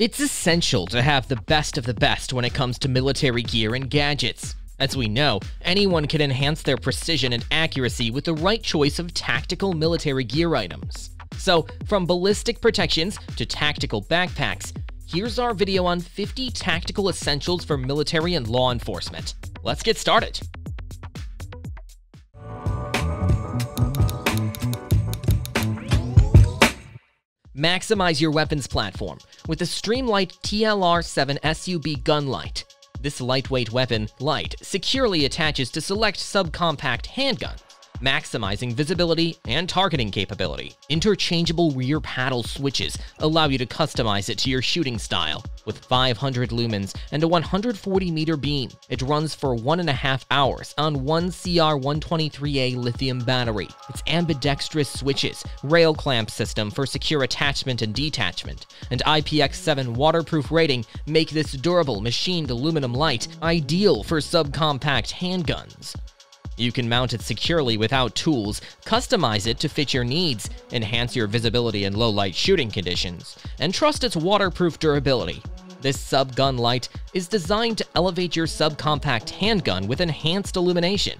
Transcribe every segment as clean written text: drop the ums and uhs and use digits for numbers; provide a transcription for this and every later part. It's essential to have the best when it comes to military gear and gadgets. As we know, anyone can enhance their precision and accuracy with the right choice of tactical military gear items. So, from ballistic protections to tactical backpacks, here's our video on 50 tactical essentials for military and law enforcement. Let's get started! Maximize your weapons platform with the Streamlight TLR-7 SUB gun light. This lightweight weapon light securely attaches to select subcompact handgun, maximizing visibility and targeting capability. Interchangeable rear paddle switches allow you to customize it to your shooting style. With 500 lumens and a 140-meter beam, it runs for 1.5 hours on one CR123A lithium battery. Its ambidextrous switches, rail clamp system for secure attachment and detachment, and IPX7 waterproof rating make this durable machined aluminum light ideal for subcompact handguns. You can mount it securely without tools, customize it to fit your needs, enhance your visibility in low-light shooting conditions, and trust its waterproof durability. This sub-gun light is designed to elevate your subcompact handgun with enhanced illumination.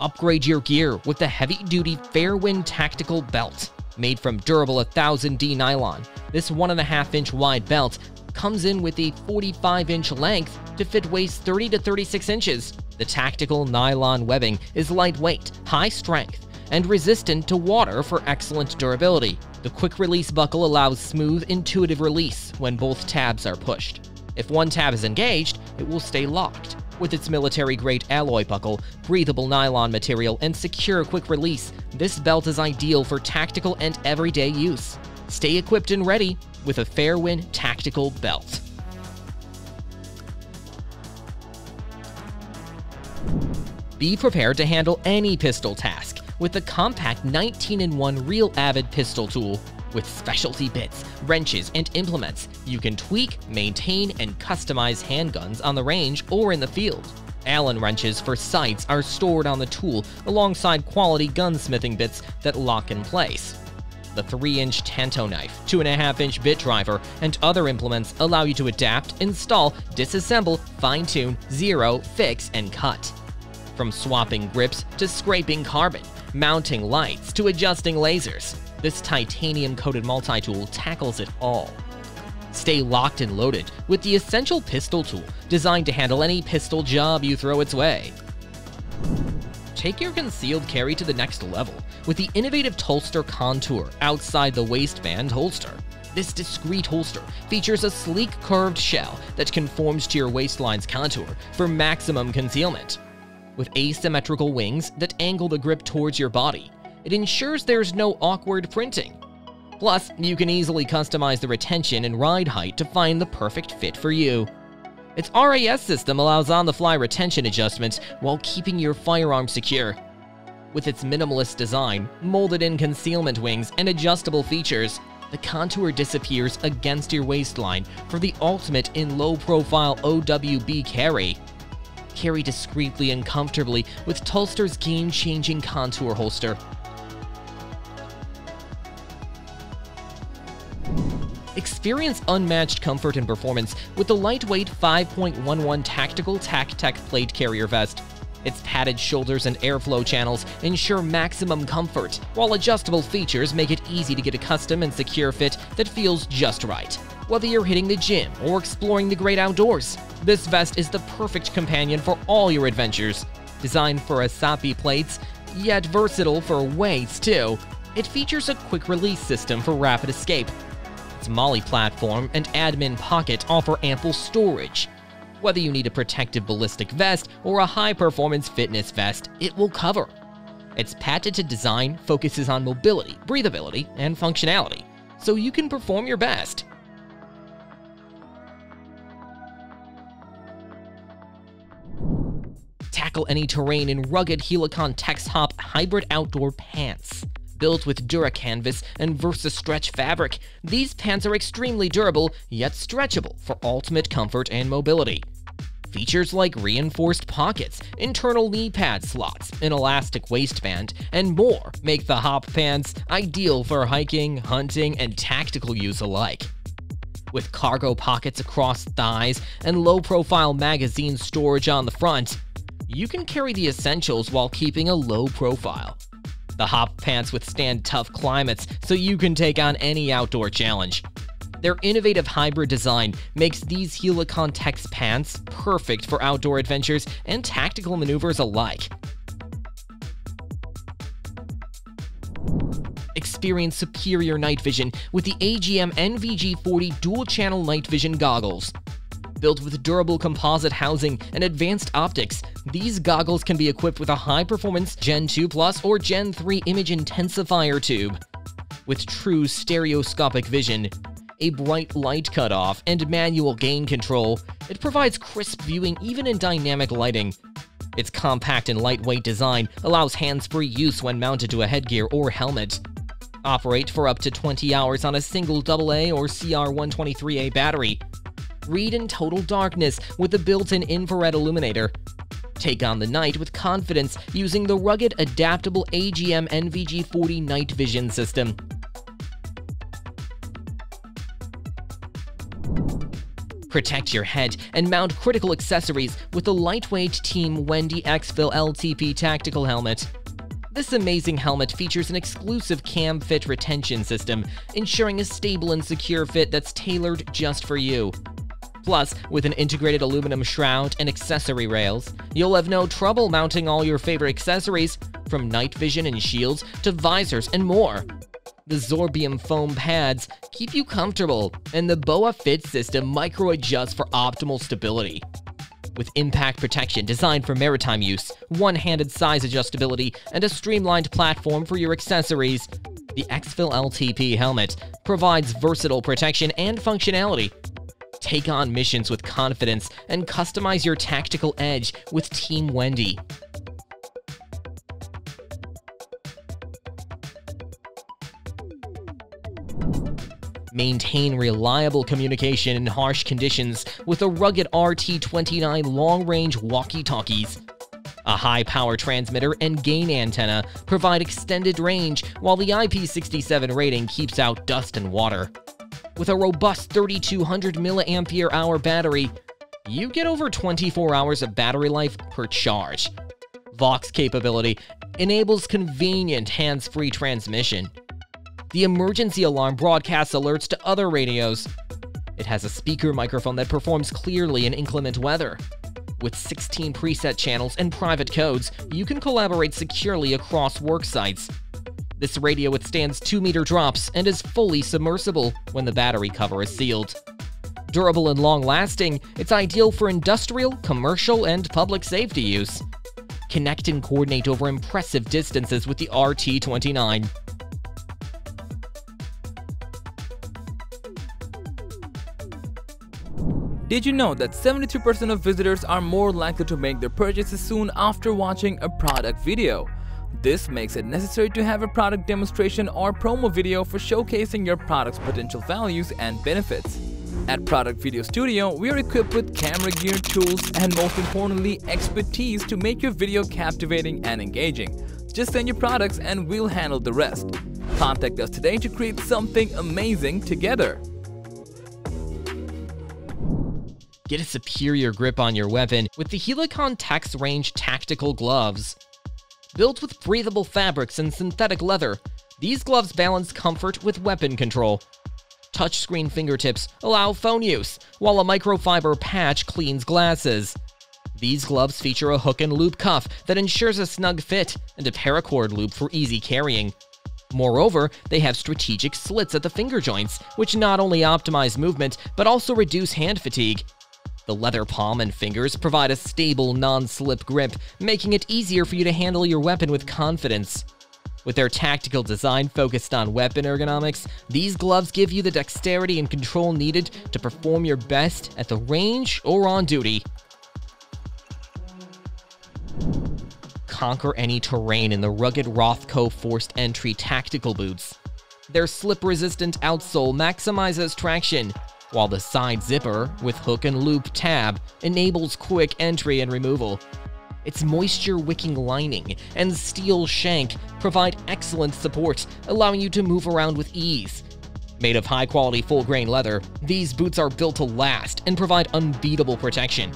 Upgrade your gear with the heavy-duty Fairwind Tactical Belt. Made from durable 1000D nylon, this 1.5-inch wide belt comes in with a 45-inch length to fit waist 30 to 36 inches. The tactical nylon webbing is lightweight, high strength, and resistant to water for excellent durability. The quick-release buckle allows smooth, intuitive release when both tabs are pushed. If one tab is engaged, it will stay locked. With its military-grade alloy buckle, breathable nylon material, and secure quick release, this belt is ideal for tactical and everyday use. Stay equipped and ready with a Fairwind Tactical Belt. Be prepared to handle any pistol task with the compact 19-in-1 Real Avid pistol tool. With specialty bits, wrenches, and implements, you can tweak, maintain, and customize handguns on the range or in the field. Allen wrenches for sights are stored on the tool alongside quality gunsmithing bits that lock in place. The 3-inch tanto knife, 2.5-inch bit driver, and other implements allow you to adapt, install, disassemble, fine-tune, zero, fix, and cut. From swapping grips to scraping carbon, mounting lights to adjusting lasers, this titanium-coated multi-tool tackles it all. Stay locked and loaded with the essential pistol tool designed to handle any pistol job you throw its way. Take your concealed carry to the next level with the innovative Tulster Contour outside the waistband holster. This discreet holster features a sleek curved shell that conforms to your waistline's contour for maximum concealment. With asymmetrical wings that angle the grip towards your body, it ensures there's no awkward printing. Plus, you can easily customize the retention and ride height to find the perfect fit for you. Its RAS system allows on-the-fly retention adjustments while keeping your firearm secure. With its minimalist design, molded-in concealment wings, and adjustable features, the contour disappears against your waistline for the ultimate in low-profile OWB carry. Carry discreetly and comfortably with Tulster's game-changing contour holster. Experience unmatched comfort and performance with the lightweight 5.11 Tactical Tac-Tec plate carrier vest. Its padded shoulders and airflow channels ensure maximum comfort, while adjustable features make it easy to get a custom and secure fit that feels just right. Whether you're hitting the gym or exploring the great outdoors, this vest is the perfect companion for all your adventures. Designed for Asapi plates, yet versatile for weights too, it features a quick-release system for rapid escape. Its MOLLE platform and admin pocket offer ample storage. Whether you need a protective ballistic vest or a high-performance fitness vest, it will cover. Its patented design focuses on mobility, breathability, and functionality, so you can perform your best. Tackle any terrain in rugged Helikon-Tex Hop hybrid outdoor pants. Built with DuraCanvas and VersaStretch fabric, these pants are extremely durable yet stretchable for ultimate comfort and mobility. Features like reinforced pockets, internal knee pad slots, an elastic waistband, and more make the Hop pants ideal for hiking, hunting, and tactical use alike. With cargo pockets across thighs and low-profile magazine storage on the front, you can carry the essentials while keeping a low profile. The Hop pants withstand tough climates, so you can take on any outdoor challenge. Their innovative hybrid design makes these Helikon-Tex pants perfect for outdoor adventures and tactical maneuvers alike. Experience superior night vision with the AGM NVG40 dual-channel night vision goggles. Built with durable composite housing and advanced optics, these goggles can be equipped with a high-performance Gen 2 Plus or Gen 3 image intensifier tube. With true stereoscopic vision, a bright light cutoff, and manual gain control, it provides crisp viewing even in dynamic lighting. Its compact and lightweight design allows hands-free use when mounted to a headgear or helmet. Operate for up to 20 hours on a single AA or CR123A battery. Read in total darkness with a built-in infrared illuminator. Take on the night with confidence using the rugged, adaptable AGM NVG40 night vision system. Protect your head and mount critical accessories with the lightweight Team Wendy Exfil LTP tactical helmet. This amazing helmet features an exclusive cam fit retention system, ensuring a stable and secure fit that's tailored just for you. Plus, with an integrated aluminum shroud and accessory rails, you'll have no trouble mounting all your favorite accessories, from night vision and shields to visors and more. The Zorbium foam pads keep you comfortable, and the BOA fit system micro-adjusts for optimal stability. With impact protection designed for maritime use, one-handed size adjustability, and a streamlined platform for your accessories, the Exfil LTP helmet provides versatile protection and functionality. Take on missions with confidence and customize your tactical edge with Team Wendy. Maintain reliable communication in harsh conditions with the rugged RT29 long-range walkie-talkies. A high-power transmitter and gain antenna provide extended range, while the IP67 rating keeps out dust and water. With a robust 3200 mAh battery, you get over 24 hours of battery life per charge. Vox capability enables convenient hands-free transmission. The emergency alarm broadcasts alerts to other radios. It has a speaker microphone that performs clearly in inclement weather. With 16 preset channels and private codes, you can collaborate securely across work sites. This radio withstands 2-meter drops and is fully submersible when the battery cover is sealed. Durable and long-lasting, it's ideal for industrial, commercial, and public safety use. Connect and coordinate over impressive distances with the RT29. Did you know that 73% of visitors are more likely to make their purchases soon after watching a product video? This makes it necessary to have a product demonstration or promo video for showcasing your product's potential values and benefits. At Product Video Studio, we are equipped with camera gear, tools, and most importantly, expertise to make your video captivating and engaging. Just send your products and we'll handle the rest. Contact us today to create something amazing together. Get a superior grip on your weapon with the Helikon-Tex Range Tactical Gloves. Built with breathable fabrics and synthetic leather, these gloves balance comfort with weapon control. Touchscreen fingertips allow phone use, while a microfiber patch cleans glasses. These gloves feature a hook and loop cuff that ensures a snug fit and a paracord loop for easy carrying. Moreover, they have strategic slits at the finger joints, which not only optimize movement, but also reduce hand fatigue. The leather palm and fingers provide a stable, non-slip grip, making it easier for you to handle your weapon with confidence. With their tactical design focused on weapon ergonomics, these gloves give you the dexterity and control needed to perform your best at the range or on duty. Conquer any terrain in the rugged Rothco Forced Entry tactical boots. Their slip-resistant outsole maximizes traction, while the side zipper with hook and loop tab enables quick entry and removal. Its moisture-wicking lining and steel shank provide excellent support, allowing you to move around with ease. Made of high-quality full-grain leather, these boots are built to last and provide unbeatable protection,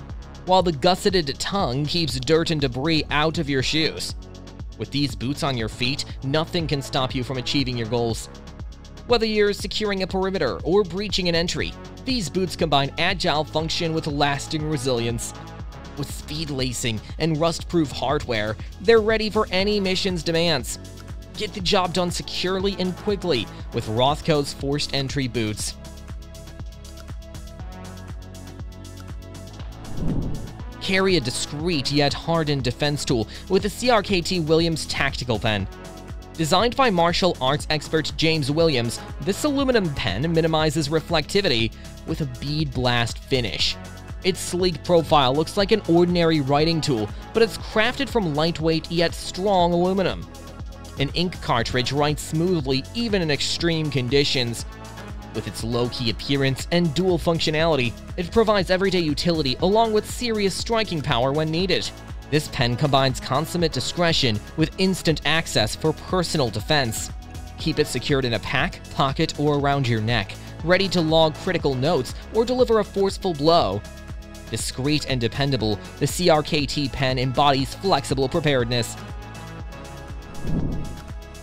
while the gusseted tongue keeps dirt and debris out of your shoes. With these boots on your feet, nothing can stop you from achieving your goals. Whether you're securing a perimeter or breaching an entry, these boots combine agile function with lasting resilience. With speed lacing and rust-proof hardware, they're ready for any mission's demands. Get the job done securely and quickly with Rothco's Forced Entry boots. Carry a discreet yet hardened defense tool with the CRKT Williams Tactical Pen. Designed by martial arts expert James Williams, this aluminum pen minimizes reflectivity with a bead blast finish. Its sleek profile looks like an ordinary writing tool, but it's crafted from lightweight yet strong aluminum. An ink cartridge writes smoothly even in extreme conditions. With its low-key appearance and dual functionality, it provides everyday utility along with serious striking power when needed. This pen combines consummate discretion with instant access for personal defense. Keep it secured in a pack, pocket, or around your neck, ready to log critical notes or deliver a forceful blow. Discreet and dependable, the CRKT pen embodies flexible preparedness.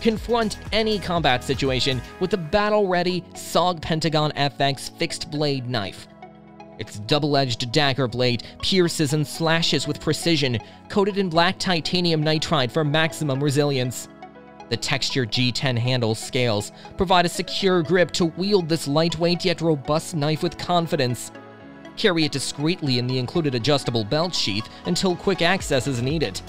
Confront any combat situation with the battle-ready SOG Pentagon FX fixed-blade knife. Its double-edged dagger blade pierces and slashes with precision, coated in black titanium nitride for maximum resilience. The textured G10 handle scales provide a secure grip to wield this lightweight yet robust knife with confidence. Carry it discreetly in the included adjustable belt sheath until quick access is needed.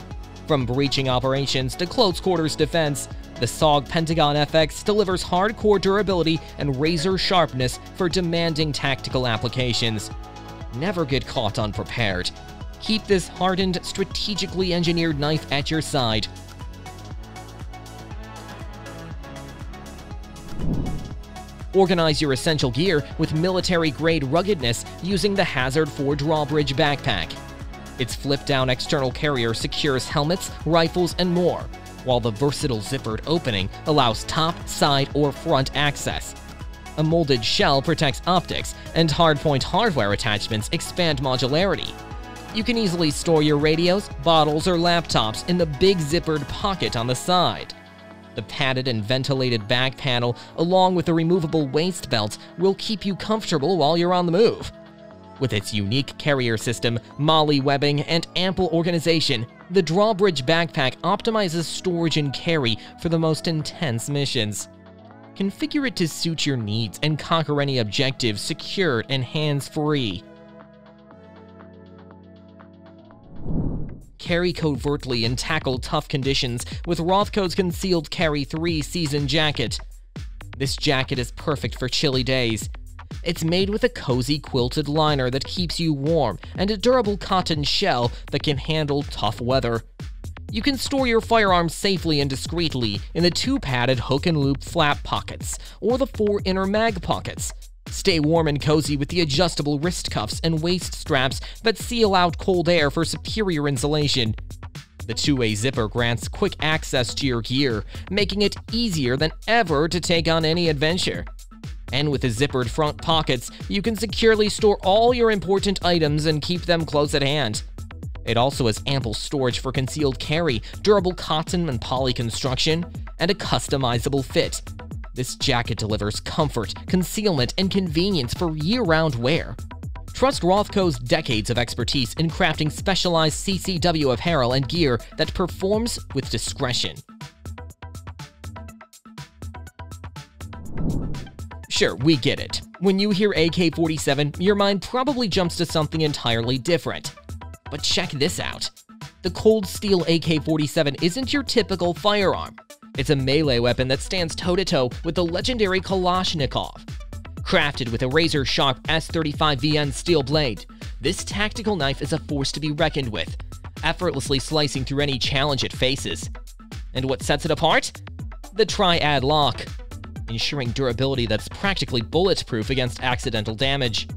From breaching operations to close-quarters defense, the SOG Pentagon FX delivers hardcore durability and razor sharpness for demanding tactical applications. Never get caught unprepared. Keep this hardened, strategically engineered knife at your side. Organize your essential gear with military-grade ruggedness using the Hazard 4 Drawbridge backpack. Its flip-down external carrier secures helmets, rifles, and more, while the versatile zippered opening allows top, side, or front access. A molded shell protects optics, and hardpoint hardware attachments expand modularity. You can easily store your radios, bottles, or laptops in the big zippered pocket on the side. The padded and ventilated back panel, along with the removable waist belt, will keep you comfortable while you're on the move. With its unique carrier system, molly webbing, and ample organization, the Drawbridge backpack optimizes storage and carry for the most intense missions. Configure it to suit your needs and conquer any objective secured and hands-free. Carry covertly and tackle tough conditions with Rothco's Concealed Carry 3 Season Jacket. This jacket is perfect for chilly days. It's made with a cozy quilted liner that keeps you warm and a durable cotton shell that can handle tough weather. You can store your firearms safely and discreetly in the two padded hook and loop flap pockets or the four inner mag pockets. Stay warm and cozy with the adjustable wrist cuffs and waist straps that seal out cold air for superior insulation. The two-way zipper grants quick access to your gear, making it easier than ever to take on any adventure. And with the zippered front pockets, you can securely store all your important items and keep them close at hand. It also has ample storage for concealed carry, durable cotton and poly construction, and a customizable fit. This jacket delivers comfort, concealment, and convenience for year-round wear. Trust Rothco's decades of expertise in crafting specialized CCW apparel and gear that performs with discretion. Sure, we get it. When you hear AK-47, your mind probably jumps to something entirely different. But check this out. The Cold Steel AK-47 isn't your typical firearm. It's a melee weapon that stands toe-to-toe with the legendary Kalashnikov. Crafted with a razor-sharp S35VN steel blade, this tactical knife is a force to be reckoned with, effortlessly slicing through any challenge it faces. And what sets it apart? The triad lock. ensuring durability that's practically bulletproof against accidental damage.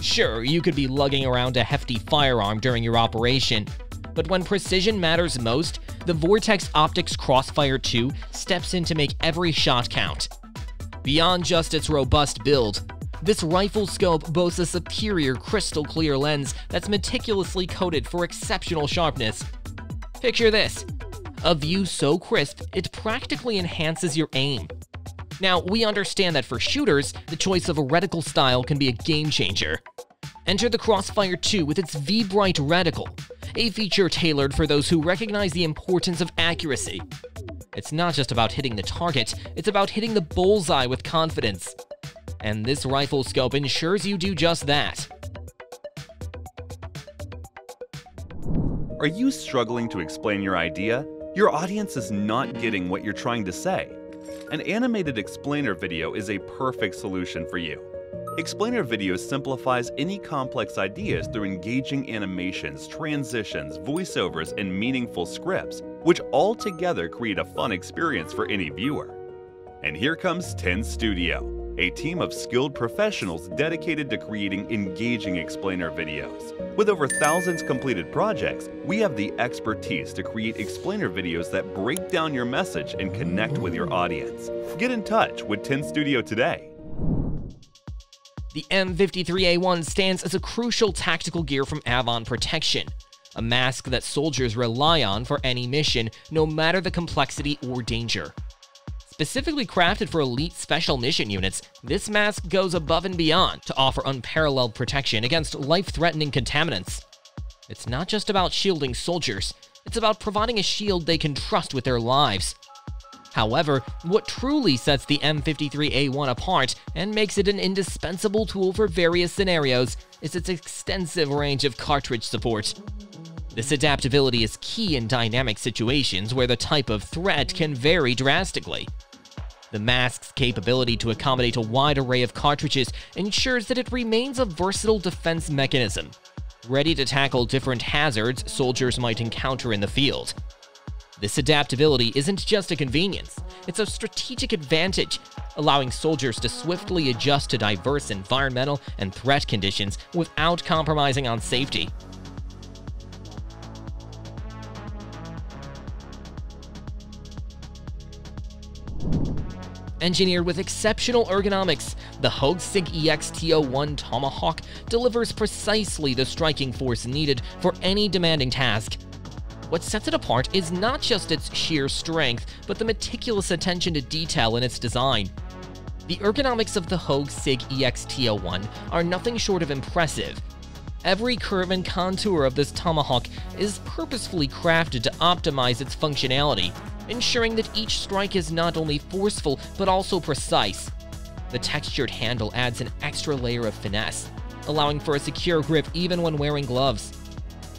Sure, you could be lugging around a hefty firearm during your operation, but when precision matters most, the Vortex Optics Crossfire II steps in to make every shot count. Beyond just its robust build, this rifle scope boasts a superior crystal-clear lens that's meticulously coated for exceptional sharpness. Picture this, a view so crisp it practically enhances your aim. Now, we understand that for shooters, the choice of a reticle style can be a game-changer. Enter the Crossfire II with its V-Bright reticle, a feature tailored for those who recognize the importance of accuracy. It's not just about hitting the target, it's about hitting the bullseye with confidence. And this rifle scope ensures you do just that. Are you struggling to explain your idea? Your audience is not getting what you're trying to say. An animated explainer video is a perfect solution for you. Explainer video simplifies any complex ideas through engaging animations, transitions, voiceovers, and meaningful scripts, which all together create a fun experience for any viewer. And here comes 10 Studio, a team of skilled professionals dedicated to creating engaging explainer videos. With over thousands completed projects, we have the expertise to create explainer videos that break down your message and connect with your audience. Get in touch with 10 Studio today. The M53A1 stands as a crucial tactical gear from Avon Protection, a mask that soldiers rely on for any mission, no matter the complexity or danger. Specifically crafted for elite special mission units, this mask goes above and beyond to offer unparalleled protection against life-threatening contaminants. It's not just about shielding soldiers, it's about providing a shield they can trust with their lives. However, what truly sets the M53A1 apart and makes it an indispensable tool for various scenarios is its extensive range of cartridge support. This adaptability is key in dynamic situations where the type of threat can vary drastically. The mask's capability to accommodate a wide array of cartridges ensures that it remains a versatile defense mechanism, ready to tackle different hazards soldiers might encounter in the field. This adaptability isn't just a convenience, it's a strategic advantage, allowing soldiers to swiftly adjust to diverse environmental and threat conditions without compromising on safety. Engineered with exceptional ergonomics, the Hogue SIG EX-T01 Tomahawk delivers precisely the striking force needed for any demanding task. What sets it apart is not just its sheer strength, but the meticulous attention to detail in its design. The ergonomics of the Hogue SIG EX-T01 are nothing short of impressive. Every curve and contour of this Tomahawk is purposefully crafted to optimize its functionality, ensuring that each strike is not only forceful, but also precise. The textured handle adds an extra layer of finesse, allowing for a secure grip even when wearing gloves.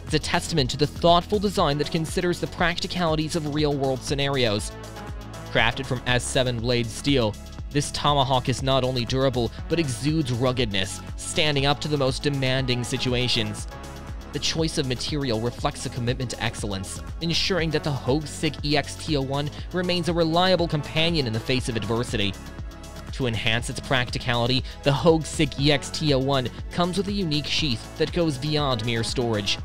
It's a testament to the thoughtful design that considers the practicalities of real-world scenarios. Crafted from S7 blade steel, this Tomahawk is not only durable, but exudes ruggedness, standing up to the most demanding situations. The choice of material reflects a commitment to excellence, ensuring that the Hogue SIG EX-T01 remains a reliable companion in the face of adversity. To enhance its practicality, the Hogue SIG EX-T01 comes with a unique sheath that goes beyond mere storage.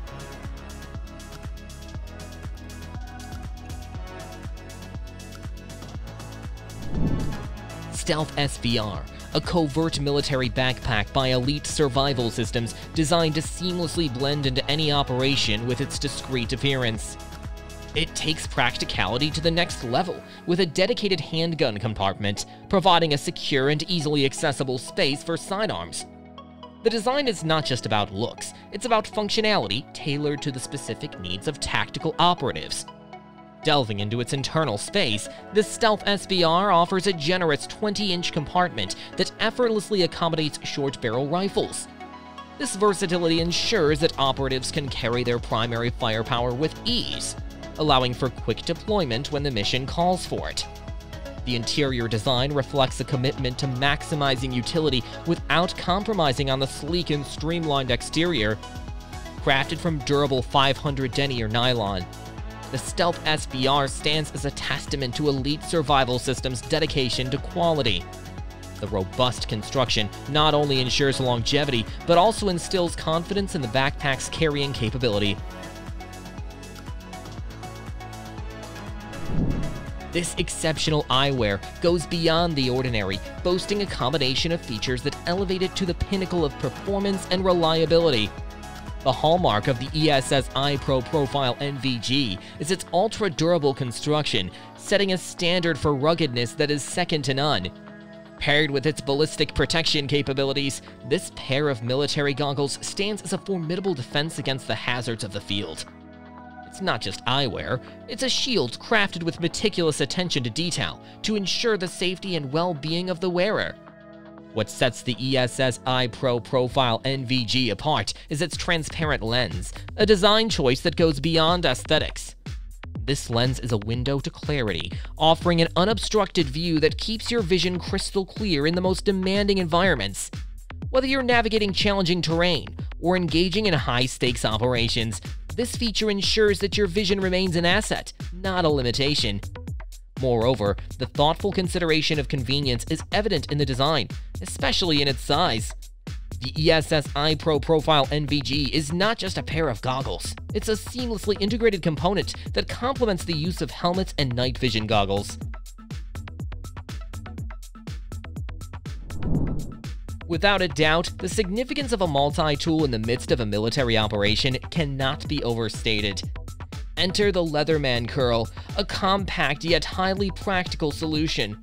Stealth SBR, a covert military backpack by Elite Survival Systems designed to seamlessly blend into any operation with its discreet appearance. It takes practicality to the next level with a dedicated handgun compartment, providing a secure and easily accessible space for sidearms. The design is not just about looks, it's about functionality tailored to the specific needs of tactical operatives. Delving into its internal space, this Stealth SBR offers a generous 20-inch compartment that effortlessly accommodates short-barrel rifles. This versatility ensures that operatives can carry their primary firepower with ease, allowing for quick deployment when the mission calls for it. The interior design reflects a commitment to maximizing utility without compromising on the sleek and streamlined exterior. Crafted from durable 500 denier nylon, The Stealth SBR stands as a testament to Elite Survival Systems' dedication to quality. The robust construction not only ensures longevity, but also instills confidence in the backpack's carrying capability. This exceptional eyewear goes beyond the ordinary, boasting a combination of features that elevate it to the pinnacle of performance and reliability. The hallmark of the ESS ICE Pro Profile NVG is its ultra-durable construction, setting a standard for ruggedness that is second to none. Paired with its ballistic protection capabilities, this pair of military goggles stands as a formidable defense against the hazards of the field. It's not just eyewear, it's a shield crafted with meticulous attention to detail to ensure the safety and well-being of the wearer. What sets the ESS ICE Pro Profile NVG apart is its transparent lens, a design choice that goes beyond aesthetics. This lens is a window to clarity, offering an unobstructed view that keeps your vision crystal clear in the most demanding environments. Whether you're navigating challenging terrain or engaging in high-stakes operations, this feature ensures that your vision remains an asset, not a limitation. Moreover, the thoughtful consideration of convenience is evident in the design, especially in its size. The ESS ICE Pro Profile NVG is not just a pair of goggles. It's a seamlessly integrated component that complements the use of helmets and night vision goggles. Without a doubt, the significance of a multi-tool in the midst of a military operation cannot be overstated. Enter the Leatherman Curl, a compact yet highly practical solution.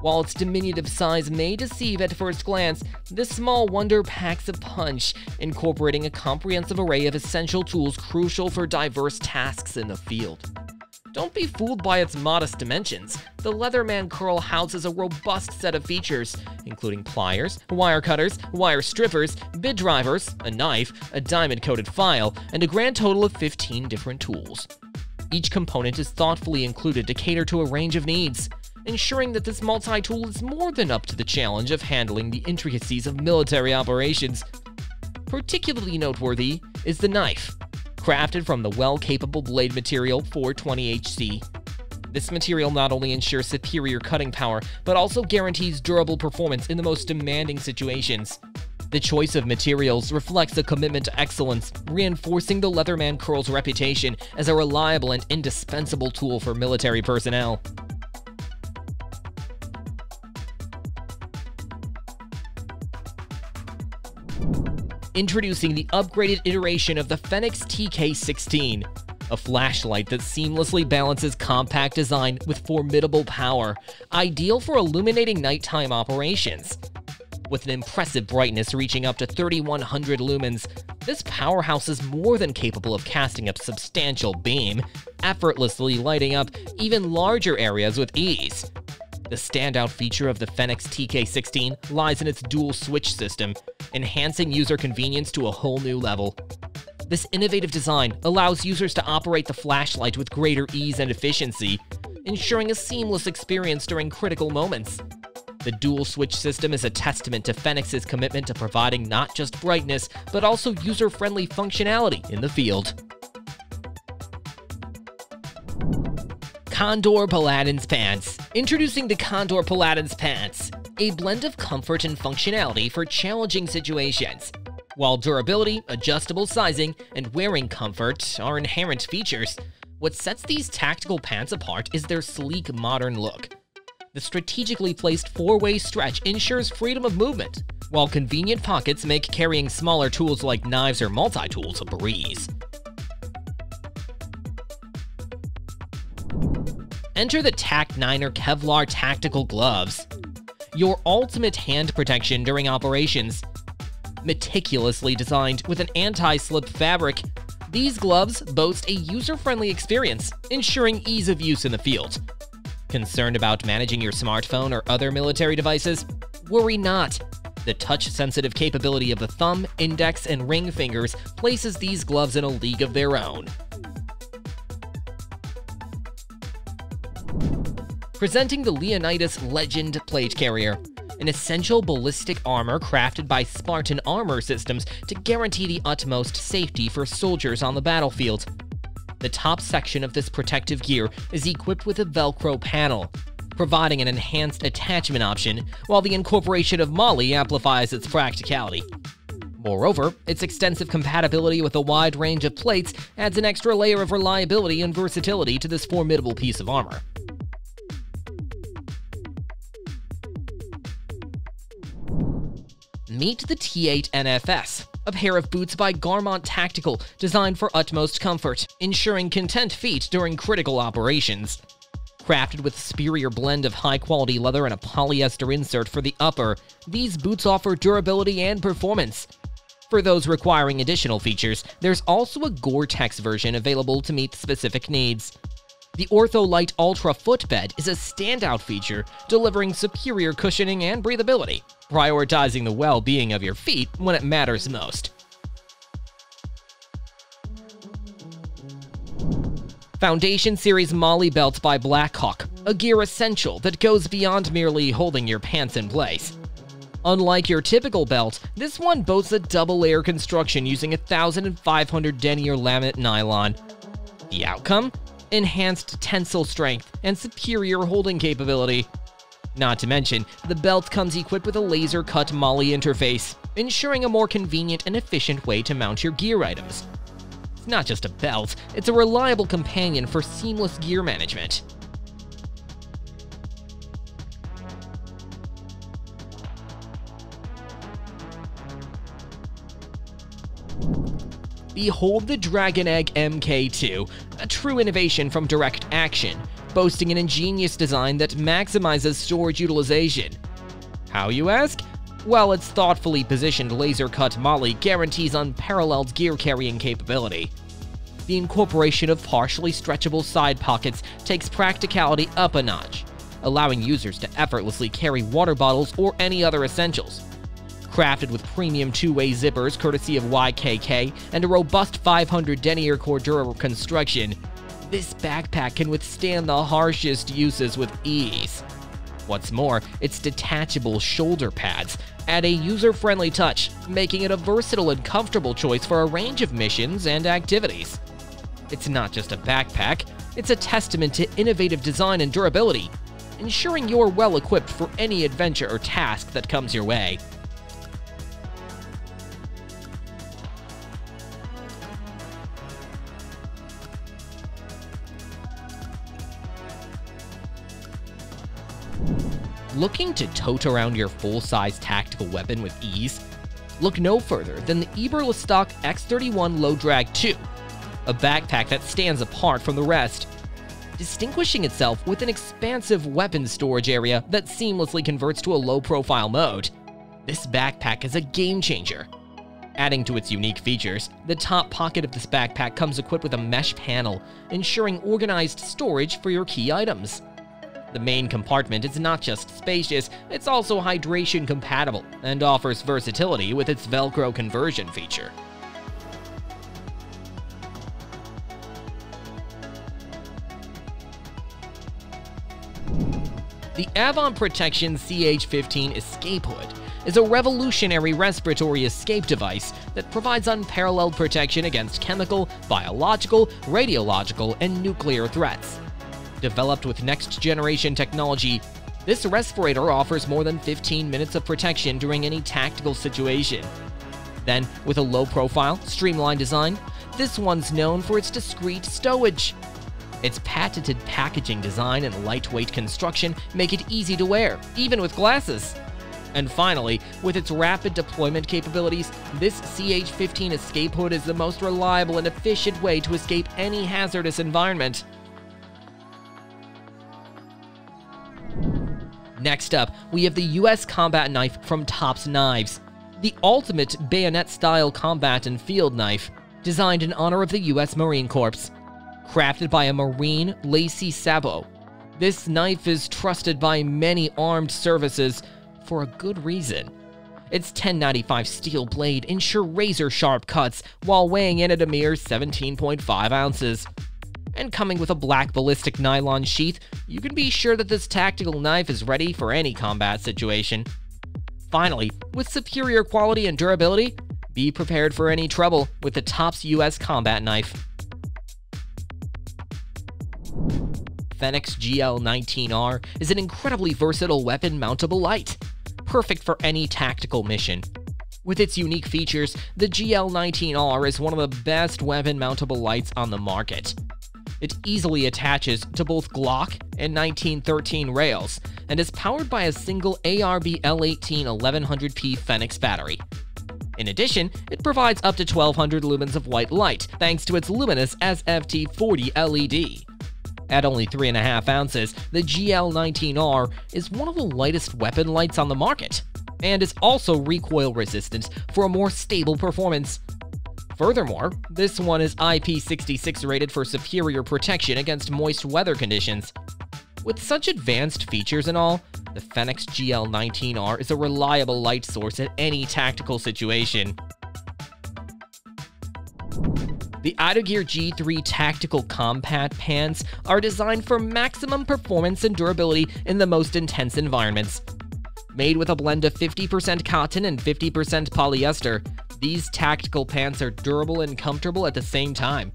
While its diminutive size may deceive at first glance, this small wonder packs a punch, incorporating a comprehensive array of essential tools crucial for diverse tasks in the field. Don't be fooled by its modest dimensions. The Leatherman Curl houses a robust set of features, including pliers, wire cutters, wire strippers, bit drivers, a knife, a diamond-coated file, and a grand total of 15 different tools. Each component is thoughtfully included to cater to a range of needs, ensuring that this multi-tool is more than up to the challenge of handling the intricacies of military operations. Particularly noteworthy is the knife, crafted from the well-capable blade material 420HC. This material not only ensures superior cutting power, but also guarantees durable performance in the most demanding situations. The choice of materials reflects a commitment to excellence, reinforcing the Leatherman Curl's reputation as a reliable and indispensable tool for military personnel. Introducing the upgraded iteration of the Fenix TK16, a flashlight that seamlessly balances compact design with formidable power, ideal for illuminating nighttime operations. With an impressive brightness reaching up to 3,100 lumens, this powerhouse is more than capable of casting a substantial beam, effortlessly lighting up even larger areas with ease. The standout feature of the Fenix TK16 lies in its dual switch system, enhancing user convenience to a whole new level. This innovative design allows users to operate the flashlight with greater ease and efficiency, ensuring a seamless experience during critical moments. The dual switch system is a testament to Fenix's commitment to providing not just brightness, but also user-friendly functionality in the field. Condor Paladins Pants. Introducing the Condor Paladins Pants, a blend of comfort and functionality for challenging situations. While durability, adjustable sizing, and wearing comfort are inherent features, what sets these tactical pants apart is their sleek, modern look. The strategically placed four-way stretch ensures freedom of movement, while convenient pockets make carrying smaller tools like knives or multi-tools a breeze. Enter the Tac-Niner Kevlar Tactical Gloves, your ultimate hand protection during operations. Meticulously designed with an anti-slip fabric, these gloves boast a user-friendly experience, ensuring ease of use in the field. Concerned about managing your smartphone or other military devices? Worry not. The touch-sensitive capability of the thumb, index, and ring fingers places these gloves in a league of their own. Presenting the Leonidas Legend Plate Carrier, an essential ballistic armor crafted by Spartan Armor Systems to guarantee the utmost safety for soldiers on the battlefield. The top section of this protective gear is equipped with a Velcro panel, providing an enhanced attachment option, while the incorporation of MOLLE amplifies its practicality. Moreover, its extensive compatibility with a wide range of plates adds an extra layer of reliability and versatility to this formidable piece of armor. Meet the T8 NFS, a pair of boots by Garmont Tactical designed for utmost comfort, ensuring content feet during critical operations. Crafted with a superior blend of high-quality leather and a polyester insert for the upper, these boots offer durability and performance. For those requiring additional features, there's also a Gore-Tex version available to meet specific needs. The OrthoLite Ultra footbed is a standout feature, delivering superior cushioning and breathability, prioritizing the well-being of your feet when it matters most. Foundation Series MOLLE Belts by Blackhawk, a gear essential that goes beyond merely holding your pants in place. Unlike your typical belt, this one boasts a double-layer construction using 1,500 denier laminate nylon. The outcome? Enhanced tensile strength and superior holding capability. Not to mention, the belt comes equipped with a laser-cut MOLLE interface, ensuring a more convenient and efficient way to mount your gear items. It's not just a belt, it's a reliable companion for seamless gear management. Behold the Dragon Egg MK2, a true innovation from Direct Action, boasting an ingenious design that maximizes storage utilization. How, you ask? Well, its thoughtfully positioned laser-cut MOLLE guarantees unparalleled gear-carrying capability. The incorporation of partially stretchable side pockets takes practicality up a notch, allowing users to effortlessly carry water bottles or any other essentials. Crafted with premium two-way zippers courtesy of YKK and a robust 500 denier Cordura construction, this backpack can withstand the harshest uses with ease. What's more, its detachable shoulder pads add a user-friendly touch, making it a versatile and comfortable choice for a range of missions and activities. It's not just a backpack, it's a testament to innovative design and durability, ensuring you're well-equipped for any adventure or task that comes your way. Looking to tote around your full-size tactical weapon with ease? Look no further than the Eberl-Stock X-31 Low Drag 2, a backpack that stands apart from the rest, distinguishing itself with an expansive weapon storage area that seamlessly converts to a low-profile mode. This backpack is a game-changer. Adding to its unique features, the top pocket of this backpack comes equipped with a mesh panel, ensuring organized storage for your key items. The main compartment is not just spacious, it's also hydration compatible and offers versatility with its Velcro conversion feature. The Avon Protection CH-15 Escape Hood is a revolutionary respiratory escape device that provides unparalleled protection against chemical, biological, radiological, and nuclear threats. Developed with next-generation technology, this respirator offers more than 15 minutes of protection during any tactical situation. Then, with a low-profile, streamlined design, this one's known for its discreet stowage. Its patented packaging design and lightweight construction make it easy to wear, even with glasses. And finally, with its rapid deployment capabilities, this CH-15 Escape Hood is the most reliable and efficient way to escape any hazardous environment. Next up, we have the U.S. Combat Knife from TOPS Knives, the ultimate bayonet-style combat and field knife, designed in honor of the U.S. Marine Corps. Crafted by a Marine, Lacey Sabo, this knife is trusted by many armed services for a good reason. Its 1095 steel blade ensures razor-sharp cuts while weighing in at a mere 17.5 ounces. And coming with a black ballistic nylon sheath, you can be sure that this tactical knife is ready for any combat situation. Finally, with superior quality and durability, be prepared for any trouble with the TOPS U.S. Combat Knife. Fenix GL-19R is an incredibly versatile weapon mountable light, perfect for any tactical mission. With its unique features, the GL-19R is one of the best weapon mountable lights on the market. It easily attaches to both Glock and 1913 rails, and is powered by a single ARB L18 1100P Fenix battery. In addition, it provides up to 1200 lumens of white light, thanks to its luminous SFT40 LED. At only 3.5 ounces, the GL-19R is one of the lightest weapon lights on the market, and is also recoil resistant for a more stable performance. Furthermore, this one is IP66 rated for superior protection against moist weather conditions. With such advanced features and all, the Fenix GL-19R is a reliable light source in any tactical situation. The Autogear G3 Tactical Combat Pants are designed for maximum performance and durability in the most intense environments. Made with a blend of 50% cotton and 50% polyester, these tactical pants are durable and comfortable at the same time.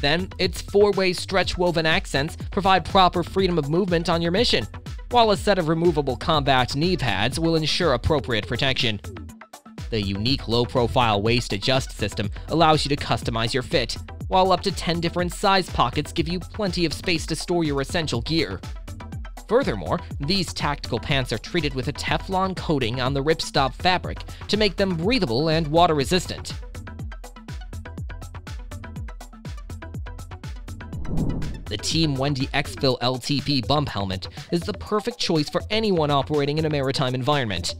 Then, its four-way stretch woven accents provide proper freedom of movement on your mission, while a set of removable combat knee pads will ensure appropriate protection. The unique low-profile waist adjust system allows you to customize your fit, while up to 10 different size pockets give you plenty of space to store your essential gear. Furthermore, these tactical pants are treated with a Teflon coating on the ripstop fabric to make them breathable and water-resistant. The Team Wendy Exfil LTP bump helmet is the perfect choice for anyone operating in a maritime environment.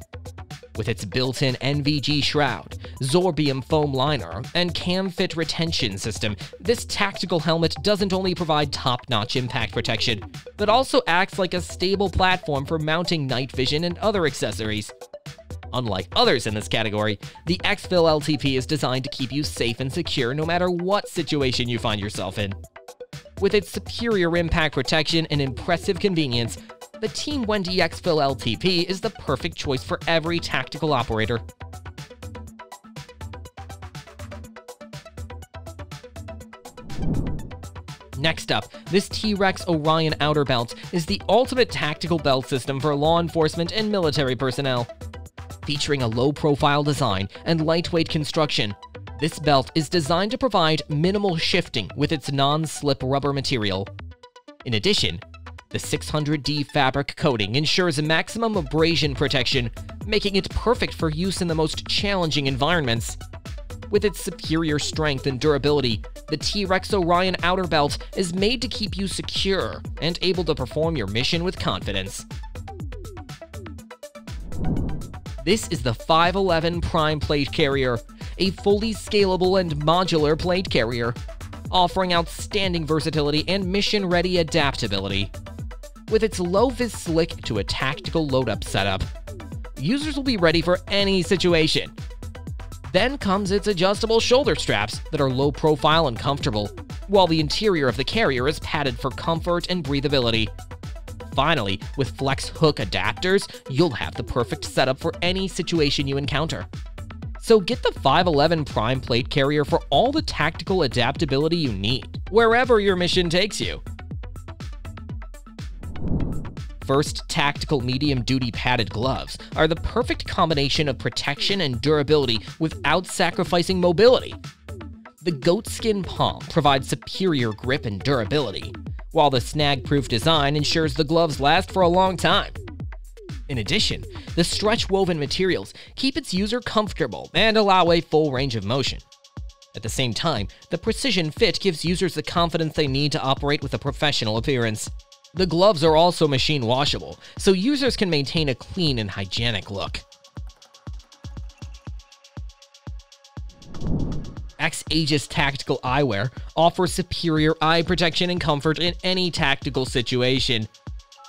With its built-in NVG shroud, Zorbium foam liner, and cam-fit retention system, this tactical helmet doesn't only provide top-notch impact protection, but also acts like a stable platform for mounting night vision and other accessories. Unlike others in this category, the Exfil LTP is designed to keep you safe and secure no matter what situation you find yourself in. With its superior impact protection and impressive convenience, the Team Wendy Exfil LTP is the perfect choice for every tactical operator. Next up, this T-Rex Orion outer belt is the ultimate tactical belt system for law enforcement and military personnel. Featuring a low-profile design and lightweight construction, this belt is designed to provide minimal shifting with its non-slip rubber material. In addition, the 600D fabric coating ensures maximum abrasion protection, making it perfect for use in the most challenging environments. With its superior strength and durability, the T-Rex Orion outer belt is made to keep you secure and able to perform your mission with confidence. This is the 5.11 Prime Plate Carrier, a fully scalable and modular plate carrier, offering outstanding versatility and mission-ready adaptability. With its low-vis slick to a tactical load-up setup, users will be ready for any situation. Then comes its adjustable shoulder straps that are low-profile and comfortable, while the interior of the carrier is padded for comfort and breathability. Finally, with flex hook adapters, you'll have the perfect setup for any situation you encounter. So get the 5.11 Prime Plate Carrier for all the tactical adaptability you need, wherever your mission takes you. First, tactical medium-duty padded gloves are the perfect combination of protection and durability without sacrificing mobility. The goatskin palm provides superior grip and durability, while the snag-proof design ensures the gloves last for a long time. In addition, the stretch-woven materials keep its user comfortable and allow a full range of motion. At the same time, the precision fit gives users the confidence they need to operate with a professional appearance. The gloves are also machine washable, so users can maintain a clean and hygienic look. X-Aegis Tactical Eyewear offers superior eye protection and comfort in any tactical situation.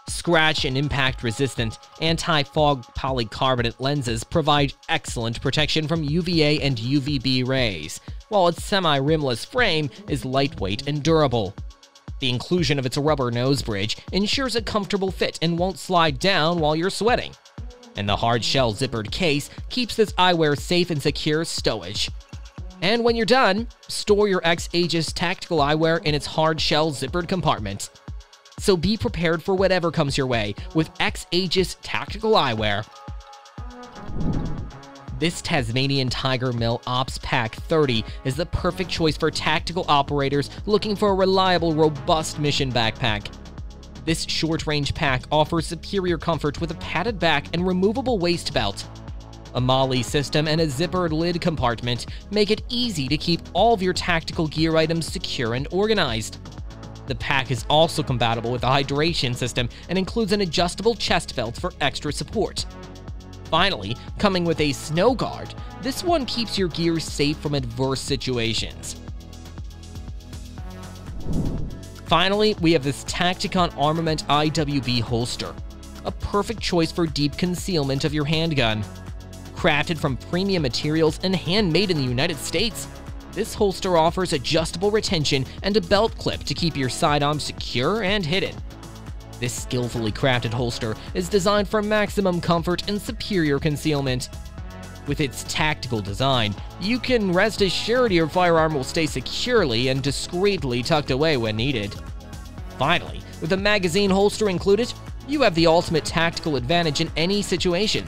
Scratch and impact-resistant, anti-fog polycarbonate lenses provide excellent protection from UVA and UVB rays, while its semi-rimless frame is lightweight and durable. The inclusion of its rubber nose bridge ensures a comfortable fit and won't slide down while you're sweating. And the hard-shell zippered case keeps this eyewear safe and secure stowage. And when you're done, store your X-Aegis Tactical Eyewear in its hard-shell zippered compartment. so be prepared for whatever comes your way with X-Aegis Tactical Eyewear. This Tasmanian Tiger Mill Ops Pack 30 is the perfect choice for tactical operators looking for a reliable, robust mission backpack. This short-range pack offers superior comfort with a padded back and removable waist belt. A MOLLE system and a zippered lid compartment make it easy to keep all of your tactical gear items secure and organized. The pack is also compatible with a hydration system and includes an adjustable chest belt for extra support. Finally, coming with a snow guard, this one keeps your gear safe from adverse situations. Finally, we have this Tacticon Armament IWB holster, a perfect choice for deep concealment of your handgun. Crafted from premium materials and handmade in the United States, this holster offers adjustable retention and a belt clip to keep your sidearm secure and hidden. This skillfully crafted holster is designed for maximum comfort and superior concealment. With its tactical design, you can rest assured your firearm will stay securely and discreetly tucked away when needed. Finally, with a magazine holster included, you have the ultimate tactical advantage in any situation.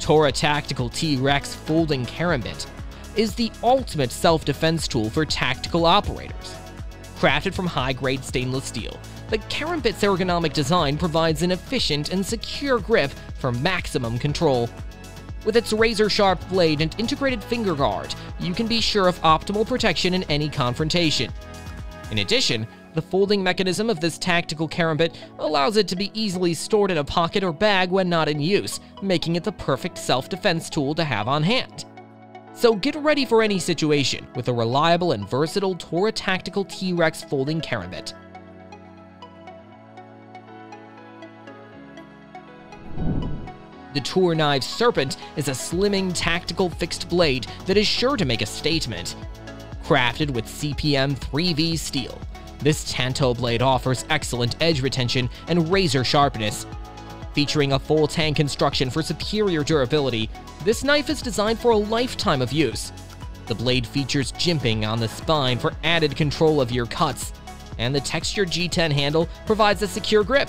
Tora Tactical T-Rex Folding Karambit is the ultimate self-defense tool for tactical operators. Crafted from high-grade stainless steel, the Karambit's ergonomic design provides an efficient and secure grip for maximum control. With its razor-sharp blade and integrated finger guard, you can be sure of optimal protection in any confrontation. In addition, the folding mechanism of this tactical Karambit allows it to be easily stored in a pocket or bag when not in use, making it the perfect self-defense tool to have on hand. So get ready for any situation with a reliable and versatile Tora Tactical T-Rex Folding Karambit. The Tac-Niner Knives Serpent is a slimming tactical fixed blade that is sure to make a statement. Crafted with CPM 3V steel, this tanto blade offers excellent edge retention and razor sharpness. Featuring a full tang construction for superior durability, this knife is designed for a lifetime of use. The blade features jimping on the spine for added control of your cuts, and the textured G10 handle provides a secure grip.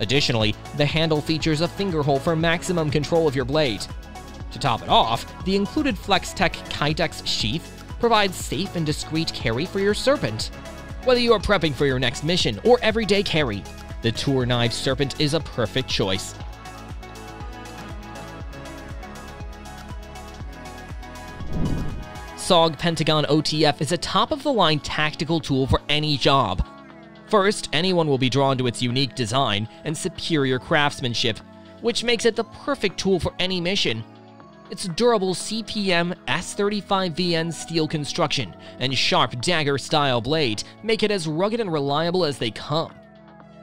Additionally, the handle features a finger hole for maximum control of your blade. To top it off, the included Flex-Tech Kydex sheath provides safe and discreet carry for your Serpent. Whether you are prepping for your next mission or everyday carry, the Tac-Niner Knives Serpent is a perfect choice. SOG Pentagon OTF is a top-of-the-line tactical tool for any job. First, anyone will be drawn to its unique design and superior craftsmanship, which makes it the perfect tool for any mission. Its durable CPM S35VN steel construction and sharp dagger-style blade make it as rugged and reliable as they come.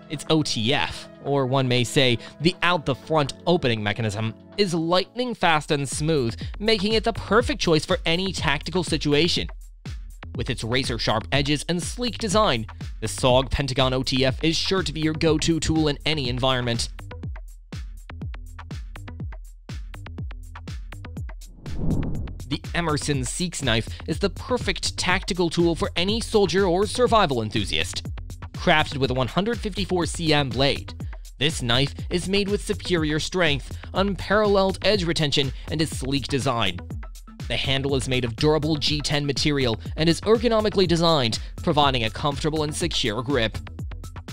Its OTF, or one may say, the out-the-front opening mechanism, is lightning fast and smooth, making it the perfect choice for any tactical situation. With its razor-sharp edges and sleek design, the SOG Pentagon OTF is sure to be your go-to tool in any environment. The Emerson Seeks Knife is the perfect tactical tool for any soldier or survival enthusiast. Crafted with a 154cm blade, this knife is made with superior strength, unparalleled edge retention, and a sleek design. The handle is made of durable G10 material and is ergonomically designed, providing a comfortable and secure grip.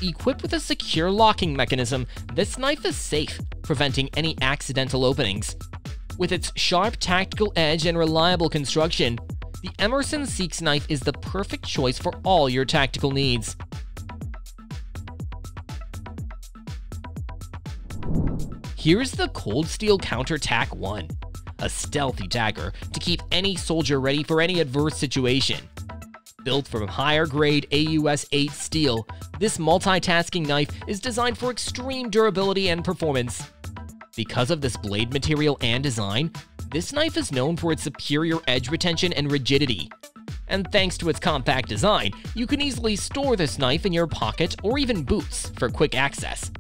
Equipped with a secure locking mechanism, this knife is safe, preventing any accidental openings. With its sharp tactical edge and reliable construction, the Emerson Seeks Knife is the perfect choice for all your tactical needs. Here's the Cold Steel Counter Tac 1, a stealthy dagger to keep any soldier ready for any adverse situation. Built from higher-grade AUS-8 steel, this multitasking knife is designed for extreme durability and performance. Because of this blade material and design, this knife is known for its superior edge retention and rigidity. And thanks to its compact design, you can easily store this knife in your pocket or even boots for quick access.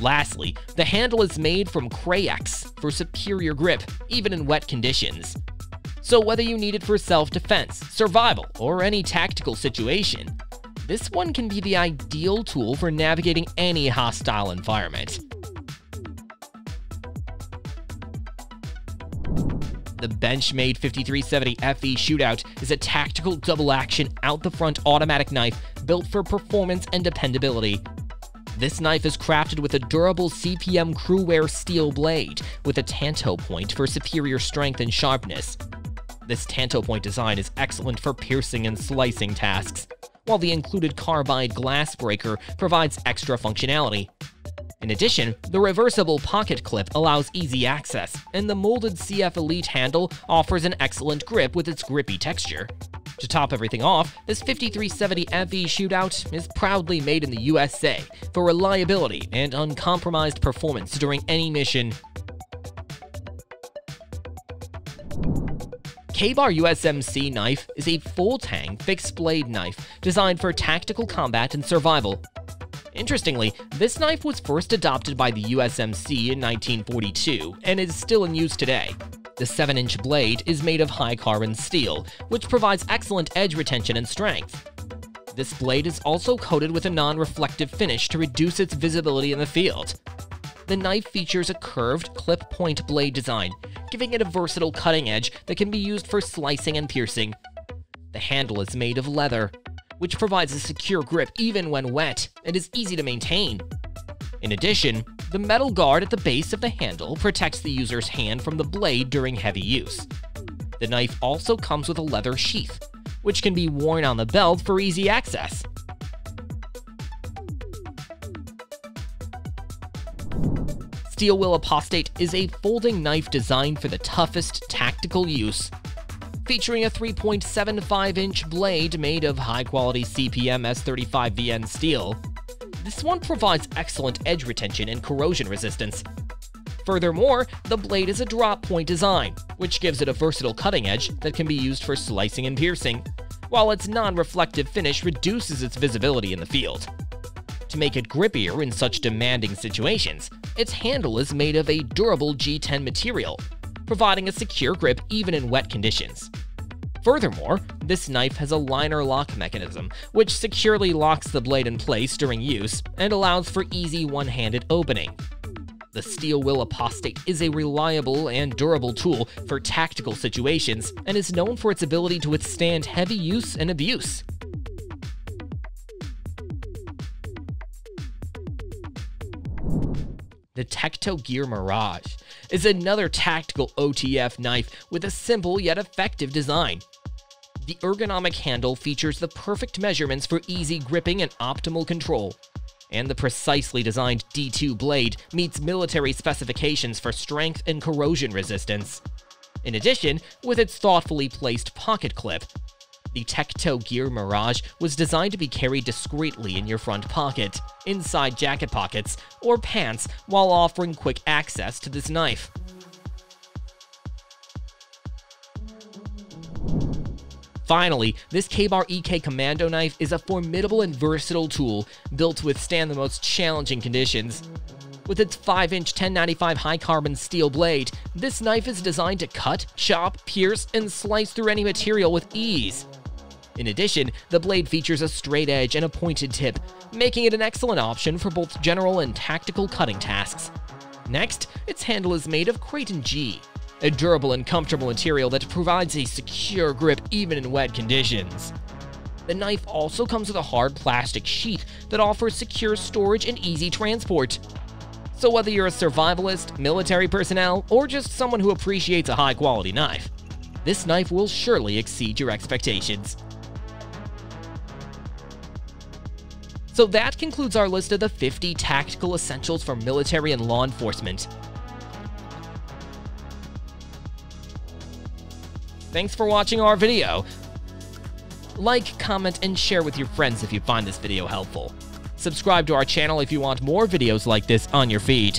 Lastly, the handle is made from Crayex for superior grip, even in wet conditions. So whether you need it for self-defense, survival, or any tactical situation, this one can be the ideal tool for navigating any hostile environment. The Benchmade 5370FE Shootout is a tactical double-action out-the-front automatic knife built for performance and dependability. This knife is crafted with a durable CPM Crewware steel blade with a tanto point for superior strength and sharpness. This tanto point design is excellent for piercing and slicing tasks, while the included carbide glass breaker provides extra functionality. In addition, the reversible pocket clip allows easy access, and the molded CF Elite handle offers an excellent grip with its grippy texture. To top everything off, this 5370FE Shootout is proudly made in the USA for reliability and uncompromised performance during any mission. K-Bar USMC Knife is a full-tang fixed-blade knife designed for tactical combat and survival. Interestingly, this knife was first adopted by the USMC in 1942 and is still in use today. The 7-inch blade is made of high-carbon steel, which provides excellent edge retention and strength. This blade is also coated with a non-reflective finish to reduce its visibility in the field. The knife features a curved clip-point blade design, giving it a versatile cutting edge that can be used for slicing and piercing. The handle is made of leather, which provides a secure grip even when wet and is easy to maintain. In addition, the metal guard at the base of the handle protects the user's hand from the blade during heavy use. The knife also comes with a leather sheath, which can be worn on the belt for easy access. Steel Will Apostate is a folding knife designed for the toughest tactical use. Featuring a 3.75-inch blade made of high-quality CPM S35VN steel, this one provides excellent edge retention and corrosion resistance. Furthermore, the blade is a drop-point design, which gives it a versatile cutting edge that can be used for slicing and piercing, while its non-reflective finish reduces its visibility in the field. To make it grippier in such demanding situations, its handle is made of a durable G10 material, providing a secure grip even in wet conditions. Furthermore, this knife has a liner lock mechanism, which securely locks the blade in place during use and allows for easy one-handed opening. The Steel Will Apostate is a reliable and durable tool for tactical situations and is known for its ability to withstand heavy use and abuse. The Tecto Gear Mirage is another tactical OTF knife with a simple yet effective design. The ergonomic handle features the perfect measurements for easy gripping and optimal control, and the precisely designed D2 blade meets military specifications for strength and corrosion resistance. In addition, with its thoughtfully placed pocket clip, the Tecto Gear Mirage was designed to be carried discreetly in your front pocket, inside jacket pockets, or pants while offering quick access to this knife. Finally, this K-Bar EK Commando knife is a formidable and versatile tool built to withstand the most challenging conditions. With its 5-inch 1095 high-carbon steel blade, this knife is designed to cut, chop, pierce, and slice through any material with ease. In addition, the blade features a straight edge and a pointed tip, making it an excellent option for both general and tactical cutting tasks. Next, its handle is made of Kraton G, a durable and comfortable material that provides a secure grip even in wet conditions. The knife also comes with a hard plastic sheath that offers secure storage and easy transport. So whether you're a survivalist, military personnel, or just someone who appreciates a high-quality knife, this knife will surely exceed your expectations. So that concludes our list of the 50 tactical essentials for military and law enforcement. Thanks for watching our video. Like, comment, and share with your friends if you find this video helpful. Subscribe to our channel if you want more videos like this on your feed.